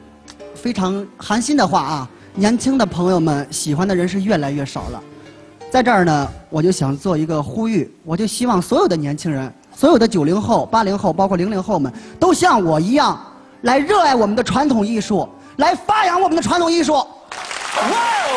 非常寒心的话啊。 年轻的朋友们喜欢的人是越来越少了，在这儿呢，我就想做一个呼吁，我就希望所有的年轻人，所有的九零后、八零后，包括零零后们，都像我一样，来热爱我们的传统艺术，来发扬我们的传统艺术。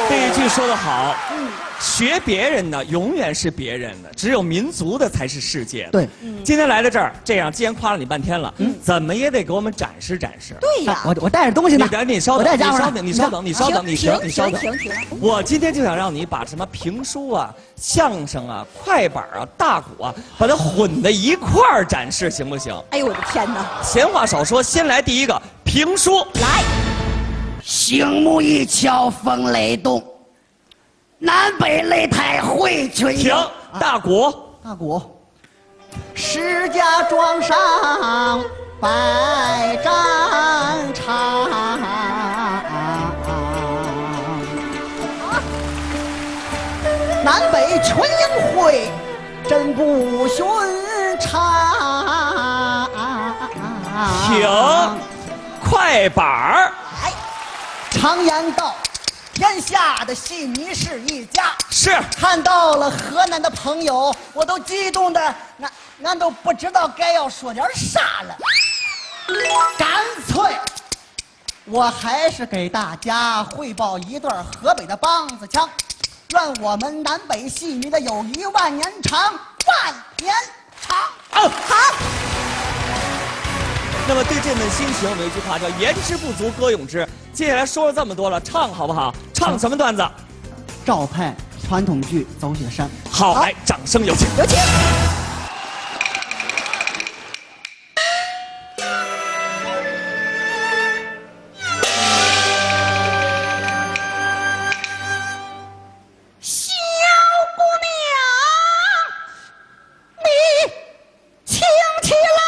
这一句说得好，嗯，学别人呢，永远是别人的，只有民族的才是世界的。对，嗯、今天来到这儿，这样既然夸了你半天了，嗯、怎么也得给我们展示展示。对呀、啊，我我带着东西呢。你等，你稍等，你稍等，你稍等，你稍等，你稍等，你稍等。我今天就想让你把什么评书啊、相声啊、快板啊、大鼓啊，把它混在一块儿展示，行不行？哎呦，我的天哪！闲话少说，先来第一个评书。来。 醒目一敲风雷动，南北擂台会群雄。停！大鼓、啊，大鼓。石家庄上百丈长。啊、南北群英会，真不寻常。停！快板儿。 常言道，天下的戏迷是一家。是看到了河南的朋友，我都激动的，那那都不知道该要说点啥了。干脆，我还是给大家汇报一段河北的梆子腔，愿我们南北戏迷的友谊万年长，万年长。哦，好。 那么对这份心情，我们有一句话叫“言之不足，歌咏之”。接下来说了这么多了，唱好不好？唱什么段子？赵派传统剧《走雪山》。好，来，掌声有请。有请。小姑娘，你听起来。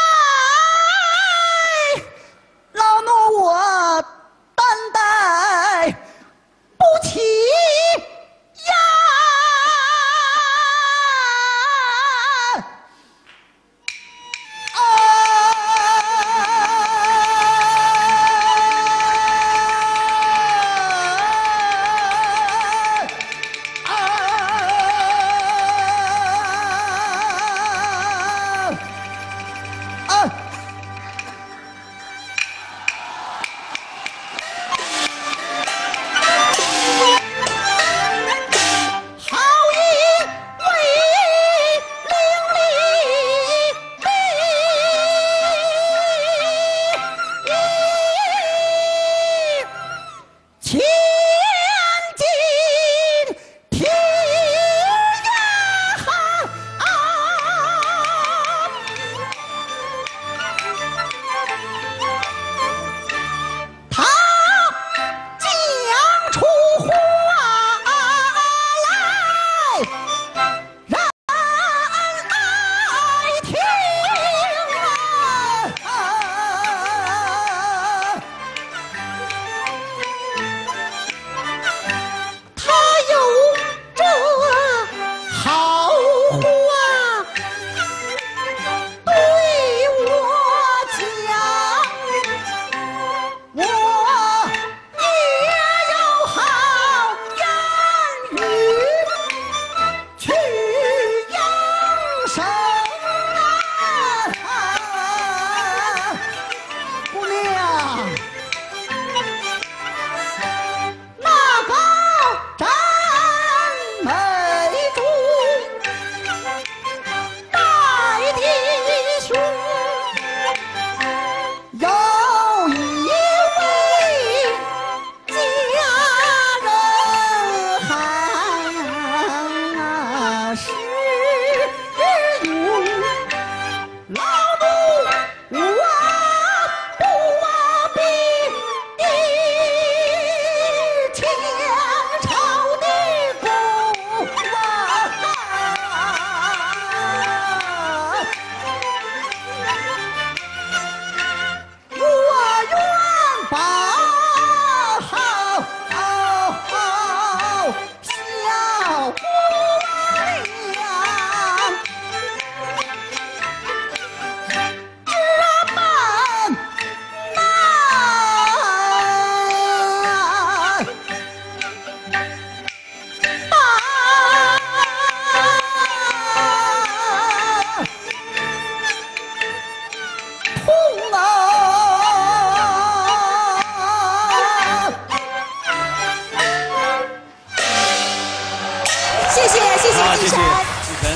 谢谢谢谢雨辰，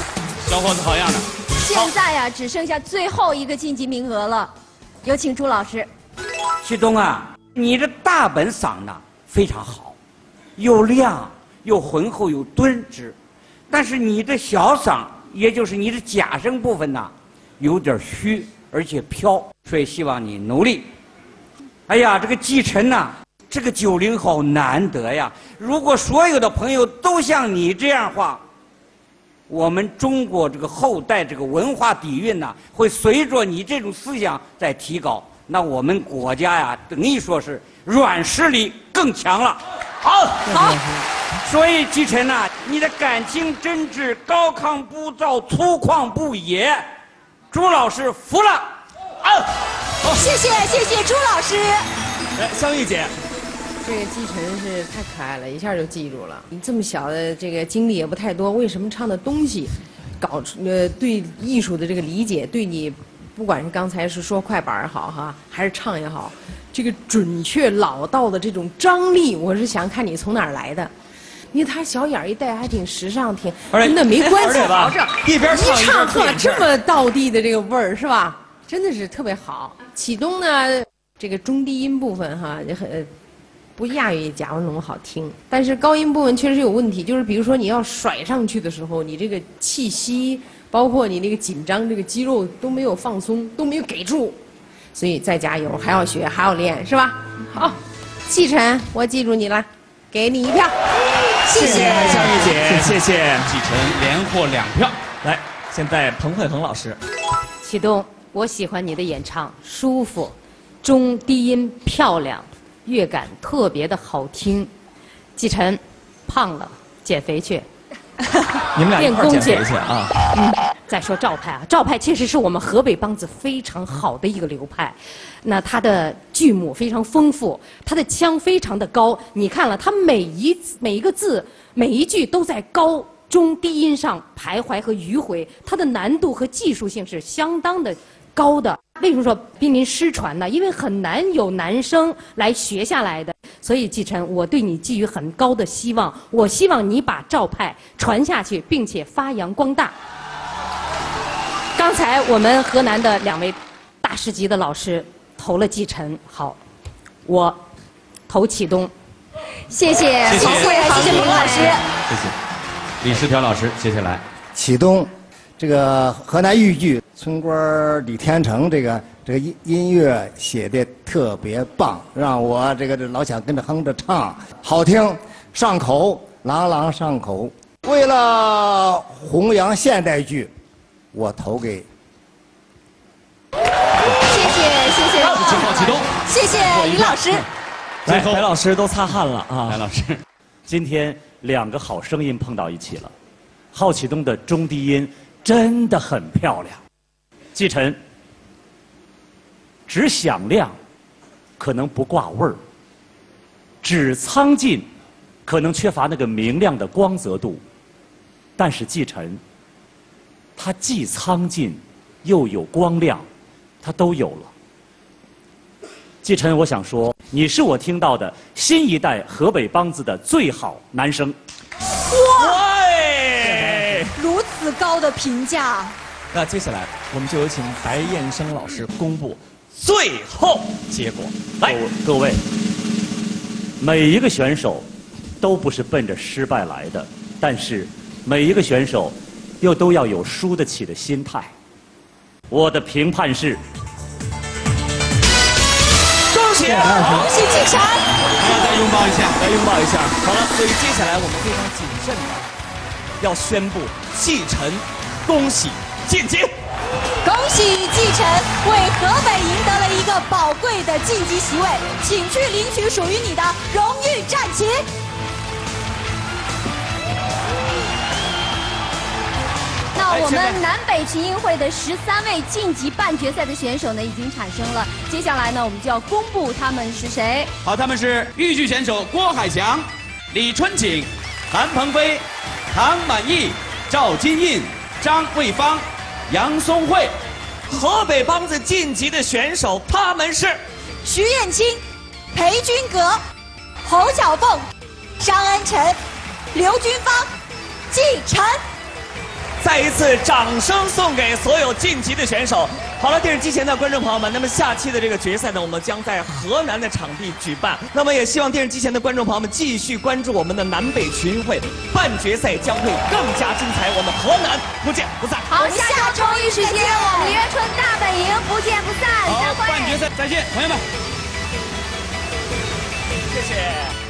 小伙子好样的！现在呀、啊，只剩下最后一个晋级名额了，有请朱老师。旭东啊，你这大本嗓呢非常好，又亮又浑厚又敦直，但是你这小嗓，也就是你的假声部分呢，有点虚而且飘，所以希望你努力。哎呀，这个季晨呐。 这个九零后难得呀！如果所有的朋友都像你这样的话，我们中国这个后代这个文化底蕴呢，会随着你这种思想在提高。那我们国家呀，等于说是软实力更强了。好，好。所以季晨呐，你的感情真挚，高亢不躁，粗犷不野，朱老师服了。啊，好，谢谢谢谢朱老师。来，香玉姐。 这个季晨是太可爱了，一下就记住了。你这么小的这个经历也不太多，为什么唱的东西，搞出呃对艺术的这个理解，对你不管是刚才是说快板也好哈，还是唱也好，这个准确老道的这种张力，我是想看你从哪儿来的。因为他小眼儿一戴还挺时尚，挺真的没关系，保证一边唱一唱哈，这么道地的这个味儿是吧？真的是特别好。启东呢，这个中低音部分哈也很。 不亚于贾文龙好听，但是高音部分确实有问题，就是比如说你要甩上去的时候，你这个气息，包括你那个紧张，这个肌肉都没有放松，都没有给住，所以再加油，还要学，还要练，是吧？好，季晨，我记住你了，给你一票，谢谢夏玉姐，谢谢季晨连获两票。来，现在彭慧恒老师，启东，我喜欢你的演唱，舒服，中低音漂亮。 乐感特别的好听，季晨，胖了，减肥去。你们俩一块儿减肥去啊！嗯，再说赵派啊，赵派确实是我们河北梆子非常好的一个流派，那他的剧目非常丰富，他的腔非常的高。你看了，他每一每一个字、每一句都在高中低音上徘徊和迂回，它的难度和技术性是相当的高的。 为什么说濒临失传呢？因为很难有男生来学下来的。所以季晨，我对你寄予很高的希望。我希望你把赵派传下去，并且发扬光大。刚才我们河南的两位大师级的老师投了季晨，好，我投启东。谢谢，谢谢，谢谢林老师，谢谢李石朴老师，接下来启东。 这个河南豫剧村官李天成，这个这个音音乐写的特别棒，让我这个这老想跟着哼着唱，好听，上口，朗朗上口。为了弘扬现代剧，我投给。谢谢谢谢，谢谢李老师。来，白老师都擦汗了啊！白老师，今天两个好声音碰到一起了，郝启东的中低音。 真的很漂亮，季晨。只响亮，可能不挂味儿；只苍劲，可能缺乏那个明亮的光泽度。但是季晨，他既苍劲，又有光亮，他都有了。季晨，我想说，你是我听到的新一代河北梆子的最好男生。哇！ 如此高的评价，那接下来我们就有请白燕生老师公布最后结果。来，各位，每一个选手都不是奔着失败来的，但是每一个选手又都要有输得起的心态。我的评判是，恭喜，恭喜季晨！再拥抱一下，来拥抱一下。好了，所以接下来我们非常谨慎的。 要宣布季晨，恭喜晋级！恭喜季晨为河北赢得了一个宝贵的晋级席位，请去领取属于你的荣誉战旗。那我们南北群英会的十三位晋级半决赛的选手呢，已经产生了。接下来呢，我们就要公布他们是谁。好，他们是豫剧选手郭海翔、李春景、韩鹏飞。 唐满意、赵金印、张卫芳、杨松慧，河北梆子晋级的选手，他们是徐艳青、裴君格、侯小凤、张恩辰、刘军芳、季季宸。再一次掌声送给所有晋级的选手。好了，电视机前的观众朋友们，那么下期的这个决赛呢，我们将在河南的场地举办。那么也希望电视机前的观众朋友们继续关注我们的南北群运会，半决赛将会更加精彩。我们河南不见不散。好，下周一时间我们林元春大本营不见不散。好，半决赛再见，朋友们。谢谢。